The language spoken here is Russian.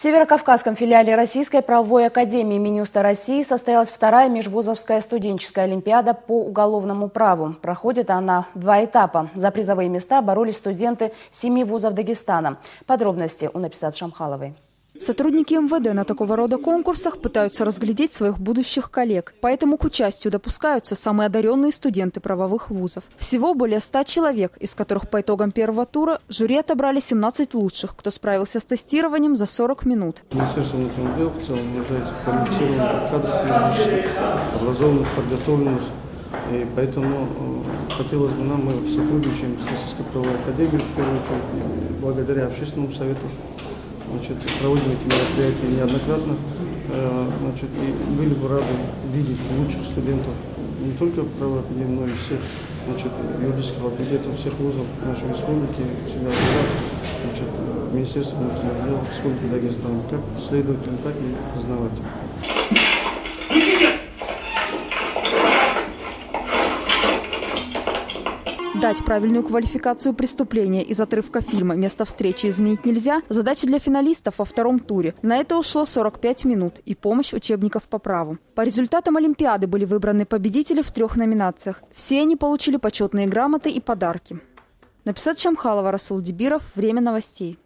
В Северокавказском филиале Российской правовой академии Минюста России состоялась вторая межвузовская студенческая олимпиада по уголовному праву. Проходит она в два этапа. За призовые места боролись студенты 7 вузов Дагестана. Подробности у Написат Шамхаловой. Сотрудники МВД на такого рода конкурсах пытаются разглядеть своих будущих коллег. Поэтому к участию допускаются самые одаренные студенты правовых вузов. Всего более 100 человек, из которых по итогам первого тура жюри отобрали 17 лучших, кто справился с тестированием за 40 минут. Министерство внутренних дел в целом нуждается в квалифицированных кадрах, образованных, подготовленных. И поэтому хотелось бы нам, мы сотрудничаем с Российской правовой академией, в первую очередь, благодаря общественному совету. Проводим эти мероприятия неоднократно, и были бы рады видеть лучших студентов не только правовой академии, но и всех юридических факультетов, всех вузов нашей республики, Министерства внутренних дел, Республики Дагестан, как следователи, так и познаватели. Дать правильную квалификацию преступления из отрывка фильма «Место встречи изменить нельзя» – задача для финалистов во втором туре. На это ушло 45 минут и помощь учебников по праву. По результатам Олимпиады были выбраны победители в 3 номинациях. Все они получили почетные грамоты и подарки. Написат Шамхалова, Расул Дибиров. Время новостей.